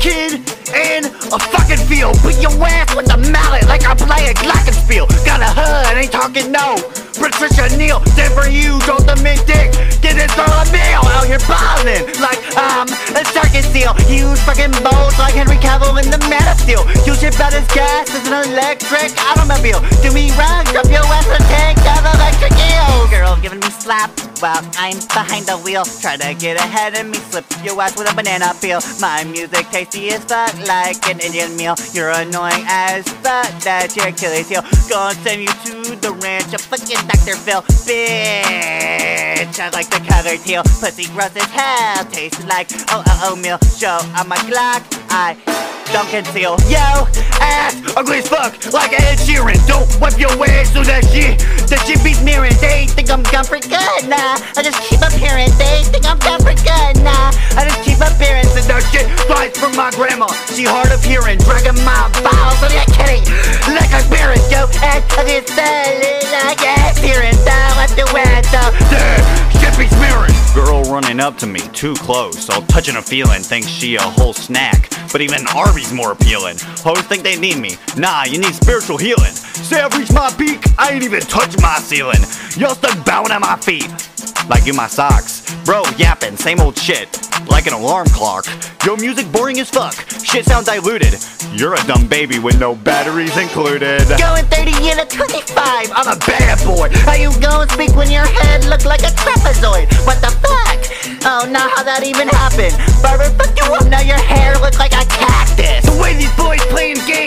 kid in a fucking field. Beat your ass with a mallet like I'm playing Glockenspiel. Got a HUD, ain't talking no. Patricia Neal, dead for you, don't the mid dick. Get it throw a meal out here ballin' like a circus seal. Use fucking bones like Henry Cavill in the Man of Steel. Use your body's gas as an electric automobile. Do me wrong, drop your ass and tank out electric eel. Girl giving me slap while I'm behind the wheel. Try to get ahead of me, slip your ass with a banana peel. My music tasty as fuck like an Indian meal. You're annoying as fuck, that's your Achilles heel. Gonna send you to the ranch of fucking Dr. Phil. Bitch, I like the color teal. Pussy gross as hell, tastes like oh meal. Show on my Glock, I don't conceal. Yo, ass ugly as fuck like Ed Sheeran. Don't wipe your ass so that shit be smearing. They think I'm gone for good, nah, I just keep appearing. They think I'm gone for good, nah, I just keep appearing. And that shit flies from my grandma, she hard of hearing. Dragging my balls, I'm not kidding, like I'm bearing. Yo, ass ugly as like Ed Sheeran. Though I'm doing that shit be smearing. Girl running up to me, too close, all touching and feeling. Thinks she a whole snack, but even Arby's more appealing. Hoes think they need me, nah, you need spiritual healing. Say I've reached my peak, I ain't even touched my ceiling. Y'all stuck bowing at my feet, like you my socks. Bro, yapping, same old shit, like an alarm clock. Your music boring as fuck, shit sound diluted. You're a dumb baby with no batteries included. Going 30 in a 25, I'm a bad boy. How you gonna speak when your head look like a trapezoid? What the fuck? Oh, now how that even happened? Barber, fuck you up, now your hair looks like a cactus. The way these boys playing games